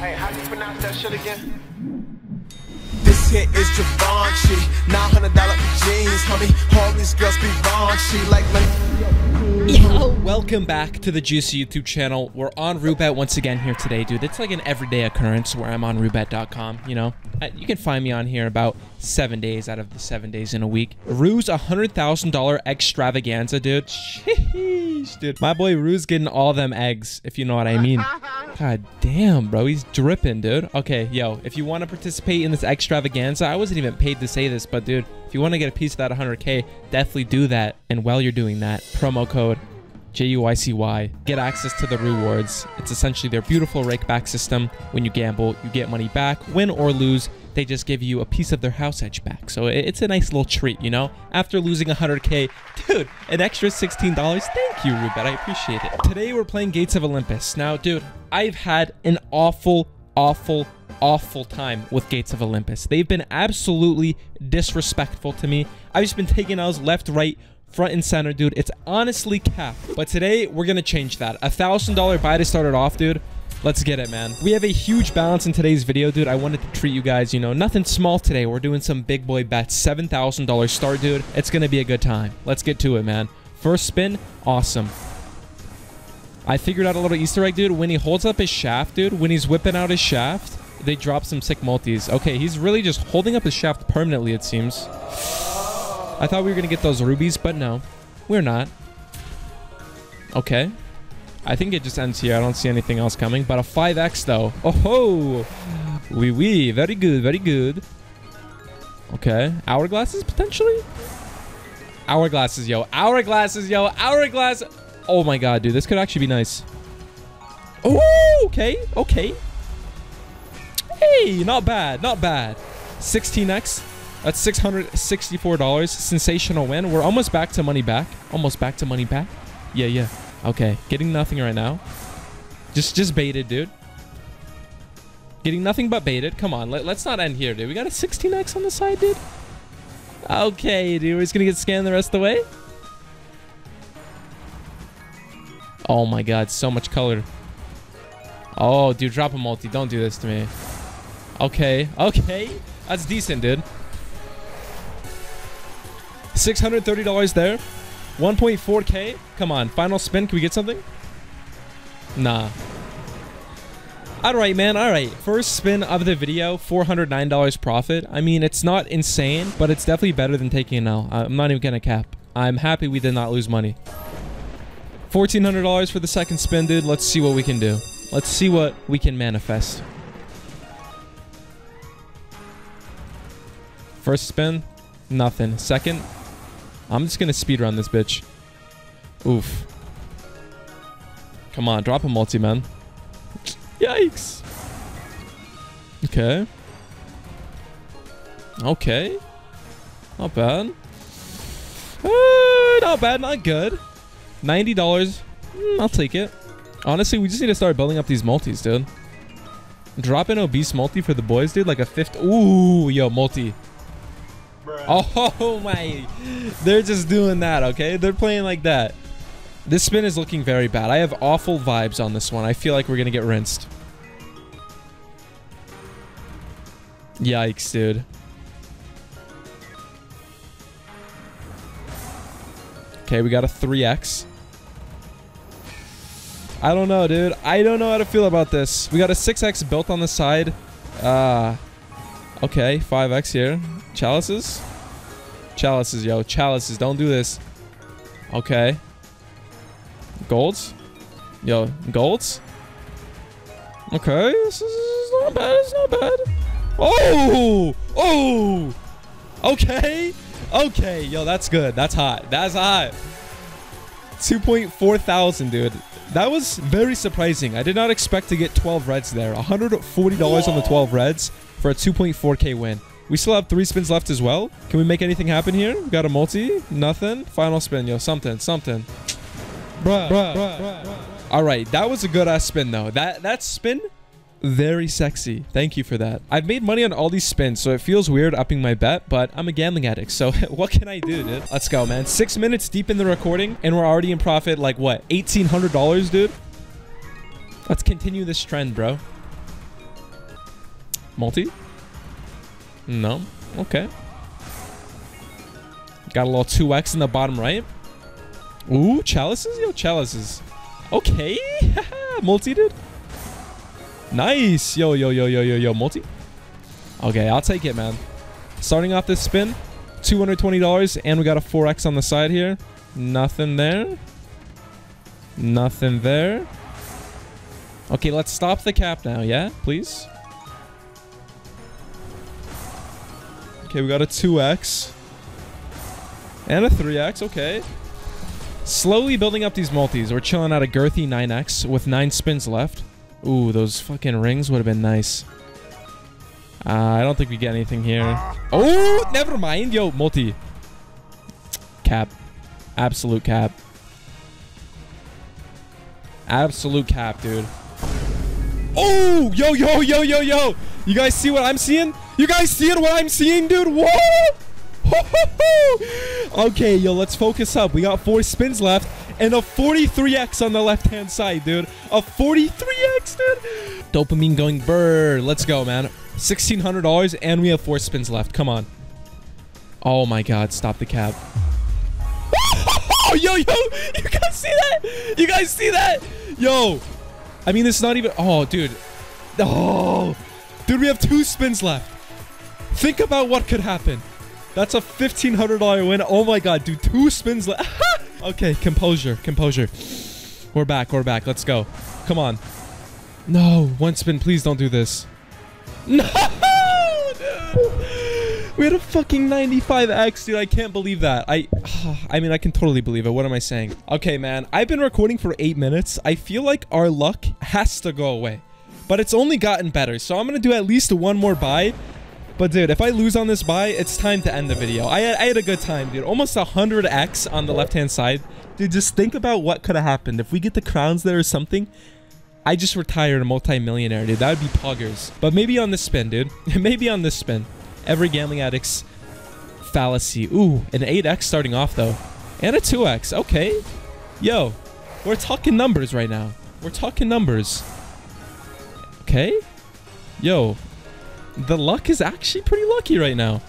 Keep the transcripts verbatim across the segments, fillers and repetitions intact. Hey, how do you pronounce that shit again? This hit is Givenchy, nine hundred dollar jeans, homie. All these girls be raunchy like my... Yo, welcome back to the Juicy YouTube channel. We're on Roobet once again here today, dude. It's like an everyday occurrence where I'm on Roobet dot com, you know? You can find me on here about seven days out of the seven days in a week. Roo's one hundred thousand dollar extravaganza, dude. Sheesh, dude. My boy Roo's getting all them eggs, if you know what I mean. God damn, bro. He's dripping, dude. Okay, yo, if you want to participate in this extravaganza, I wasn't even paid to say this, but dude, if you want to get a piece of that one hundred K, definitely do that. And while you're doing that, promo code J U I C Y. Get access to the rewards. It's essentially their beautiful rakeback system. When you gamble, you get money back. Win or lose, they just give you a piece of their house edge back. So it's a nice little treat, you know? After losing one hundred K, dude, an extra sixteen dollars. Thank you, Roobet. I appreciate it. Today, we're playing Gates of Olympus. Now, dude, I've had an awful, awful, awful time with Gates of Olympus. They've been absolutely disrespectful to me. I've just been taking L's left, right, front and center, dude. It's honestly cap. But today, we're going to change that. A one thousand dollar buy to start it off, dude. Let's get it, man. We have a huge balance in today's video, dude. I wanted to treat you guys, you know, nothing small today. We're doing some big boy bets. seven thousand dollar start, dude. It's going to be a good time. Let's get to it, man. First spin, awesome. I figured out a little Easter egg, dude. When he holds up his shaft, dude, when he's whipping out his shaft, they drop some sick multis. Okay, he's really just holding up his shaft permanently, it seems. I thought we were going to get those rubies, but no, we're not. Okay. I think it just ends here. I don't see anything else coming, but a five X though. Oh, ho! Oui, oui. Very good, very good. Okay. Hourglasses, potentially? Hourglasses, yo. Hourglasses, yo. Hourglass. Oh my god, dude. This could actually be nice. Oh, okay. Okay. Hey, not bad. Not bad. sixteen X. That's six hundred sixty-four dollars. Sensational win. We're almost back to money back. Almost back to money back. Yeah, yeah. Okay. Getting nothing right now. Just just baited, dude. Getting nothing but baited. Come on. Let, let's not end here, dude. We got a sixteen X on the side, dude. Okay, dude. We're just going to get scammed the rest of the way. Oh, my God. So much color. Oh, dude. Drop a multi. Don't do this to me. Okay. Okay. That's decent, dude. six hundred thirty dollars there. one point four K. Come on. Final spin. Can we get something? Nah. Alright, man. Alright. First spin of the video. four hundred nine dollars profit. I mean, it's not insane, but it's definitely better than taking an L. I'm not even gonna cap. I'm happy we did not lose money. fourteen hundred dollars for the second spin, dude. Let's see what we can do. Let's see what we can manifest. First spin. Nothing. Second. I'm just going to speedrun this bitch. Oof. Come on, drop a multi, man. Yikes. Okay. Okay. Not bad. Uh, not bad, not good. ninety dollars. Mm, I'll take it. Honestly, we just need to start building up these multis, dude. Drop an obese multi for the boys, dude. Like a fifth. Ooh, yo, multi. Oh my, they're just doing that, okay? They're playing like that. This spin is looking very bad. I have awful vibes on this one. I feel like we're gonna get rinsed. Yikes, dude. Okay, we got a three X. I don't know, dude. I don't know how to feel about this. We got a six X built on the side. Uh, okay, five X here. Chalices? Chalices, yo. Chalices. Don't do this. Okay. Golds? Yo. Golds? Okay. This is not bad. It's not bad. Oh! Oh! Okay. Okay. Yo, that's good. That's hot. That's hot. two point four thousand, dude. That was very surprising. I did not expect to get twelve reds there. one hundred forty dollars Whoa. On the twelve reds for a two point four K win. We still have three spins left as well. Can we make anything happen here? We got a multi. Nothing. Final spin. Yo, something. Something. Bruh. Bruh. Bruh. Bruh. All right. That was a good-ass spin, though. That, that spin, very sexy. Thank you for that. I've made money on all these spins, so it feels weird upping my bet, but I'm a gambling addict, so what can I do, dude? Let's go, man. Six minutes deep in the recording, and we're already in profit, like, what? eighteen hundred dollars, dude? Let's continue this trend, bro. Multi? No. Okay. Got a little two X in the bottom right. Ooh, chalices? Yo, chalices. Okay. Multi, dude. Nice. Yo, yo, yo, yo, yo, yo. Multi. Okay, I'll take it, man. Starting off this spin, two hundred twenty dollars, and we got a four X on the side here. Nothing there. Nothing there. Okay, let's stop the cap now, yeah? Please. Okay, we got a two X. And a three X, okay. Slowly building up these multis. We're chilling out a girthy nine X with nine spins left. Ooh, those fucking rings would have been nice. Uh, I don't think we get anything here. Oh, never mind. Yo, multi. Cap. Absolute cap. Absolute cap, dude. Oh, yo, yo, yo, yo, yo. You guys see what I'm seeing? You guys seeing what I'm seeing, dude? What? Okay, yo, let's focus up. We got four spins left and a forty-three X on the left-hand side, dude. A forty-three X, dude. Dopamine going burr. Let's go, man. sixteen hundred dollars and we have four spins left. Come on. Oh my god, stop the cap. Yo, yo, you guys see that? You guys see that? Yo. I mean, it's not even... Oh, dude. Oh. Dude, we have two spins left. Think about what could happen. That's a fifteen hundred dollar win. Oh my god, dude. Two spins left. Okay, composure. Composure. We're back. We're back. Let's go. Come on. No. One spin. Please don't do this. No, dude. We had a fucking ninety-five X, dude. I can't believe that. I I mean, I can totally believe it. What am I saying? Okay, man. I've been recording for eight minutes. I feel like our luck has to go away. But it's only gotten better. So I'm going to do at least one more buy. But, dude, if I lose on this buy, it's time to end the video. I had, I had a good time, dude. Almost one hundred X on the left-hand side. Dude, just think about what could have happened. If we get the crowns there or something... I just retired a multi-millionaire, dude. That would be poggers. But maybe on this spin, dude. Maybe on this spin. Every gambling addict's fallacy. Ooh, an eight X starting off, though. And a two X. Okay. Yo, we're talking numbers right now. We're talking numbers. Okay. Yo, the luck is actually pretty lucky right now.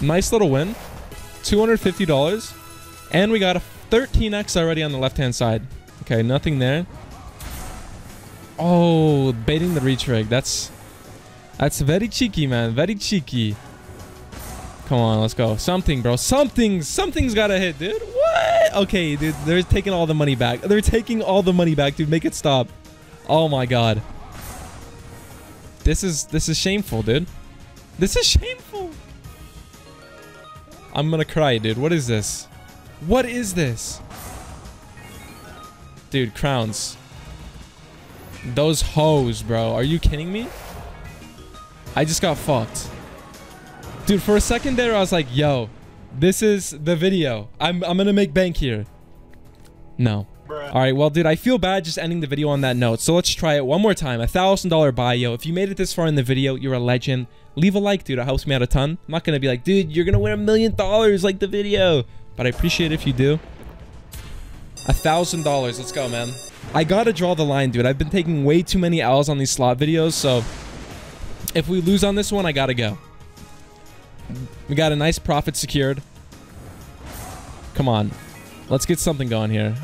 Nice little win. two hundred fifty dollars. And we got a thirteen X already on the left-hand side. Okay, nothing there. Oh, baiting the retrig. That's that's very cheeky, man. Very cheeky. Come on, let's go. Something, bro. Something. Something's got to hit, dude. What? Okay, dude. They're taking all the money back. They're taking all the money back, dude. Make it stop. Oh, my God. This is, this is shameful, dude. This is shameful. I'm going to cry, dude. What is this? What is this? Dude, crowns. Those hoes, bro. Are you kidding me? I just got fucked. Dude, for a second there, I was like, yo, this is the video. I'm, I'm gonna make bank here. No. Bruh. All right, well, dude, I feel bad just ending the video on that note. So let's try it one more time. A one thousand dollar buy, yo. If you made it this far in the video, you're a legend. Leave a like, dude. It helps me out a ton. I'm not gonna be like, dude, you're gonna win a million dollars like the video. But I appreciate it if you do. a thousand dollars. Let's go, man. I gotta draw the line, dude. I've been taking way too many L's on these slot videos, so if we lose on this one, I gotta go. We got a nice profit secured. Come on. Let's get something going here.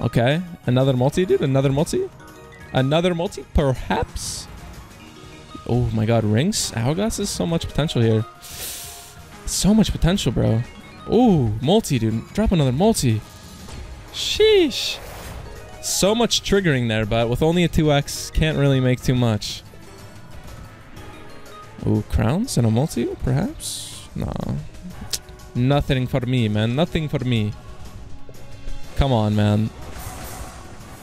Okay. Another multi, dude. Another multi. Another multi, perhaps? Oh, my God. Rings? Hourglass is so much potential here. So much potential, bro. Ooh, multi, dude. Drop another multi. Sheesh. So much triggering there, but with only a two X, can't really make too much. Ooh, crowns and a multi, perhaps? No. Nothing for me, man. Nothing for me. Come on, man.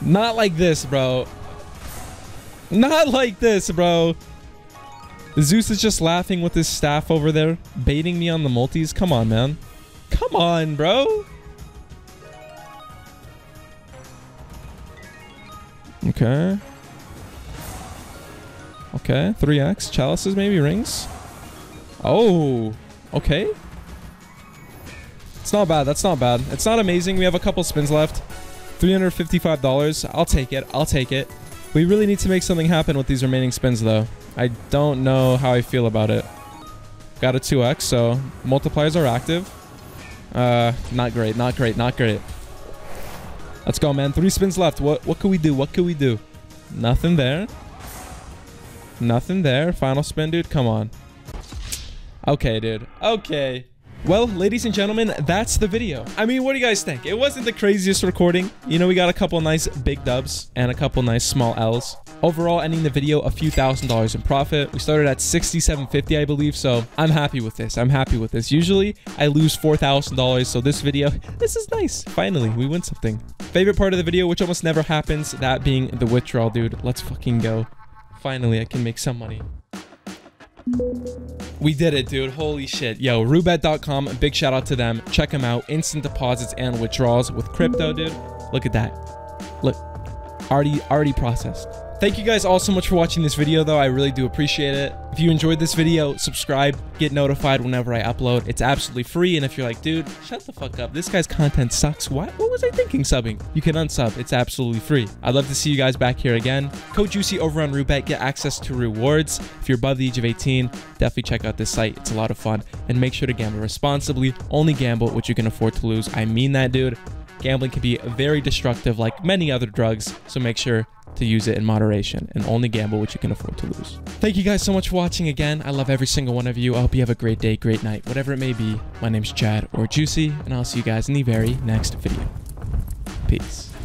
Not like this, bro. Not like this, bro. Zeus is just laughing with his staff over there, baiting me on the multis. Come on, man. Come on, bro. Okay. Okay. three X. Chalices, maybe? Rings? Oh. Okay. It's not bad. That's not bad. It's not amazing. We have a couple spins left. three hundred fifty-five dollars. I'll take it. I'll take it. We really need to make something happen with these remaining spins, though. I don't know how I feel about it. Got a two X, so multipliers are active. Uh, not great, not great, not great. Let's go, man. Three spins left. What, what could we do? What could we do? Nothing there. Nothing there. Final spin, dude. Come on. Okay, dude. Okay. Well, ladies and gentlemen, that's the video. I mean, what do you guys think? It wasn't the craziest recording. You know, we got a couple nice big dubs and a couple nice small L's. Overall, ending the video a few thousand dollars in profit. We started at sixty-seven fifty, I believe, so I'm happy with this. I'm happy with this. Usually, I lose four thousand dollars, so this video, this is nice. Finally, we win something. Favorite part of the video, which almost never happens, that being the withdrawal, dude. Let's fucking go. Finally, I can make some money. We did it, dude. Holy shit. Yo, Roobet dot com, big shout out to them. Check them out. Instant deposits and withdrawals with crypto, dude. Look at that. Look, already already processed. Thank you guys all so much for watching this video, though. I really do appreciate it. If you enjoyed this video, subscribe, get notified whenever I upload. It's absolutely free. And if you're like, dude, shut the fuck up, this guy's content sucks, what what was I thinking subbing, you can unsub. It's absolutely free. I'd love to see you guys back here again. Code Juicy over on Roobet, get access to rewards. If you're above the age of eighteen, definitely check out this site. It's a lot of fun. And make sure to gamble responsibly. Only gamble what you can afford to lose. I mean that, dude. Gambling can be very destructive, like many other drugs, so make sure to use it in moderation and only gamble what you can afford to lose. Thank you guys so much for watching again. I love every single one of you. I hope you have a great day, great night, whatever it may be. My name's Chad or Juicy, and I'll see you guys in the very next video. Peace.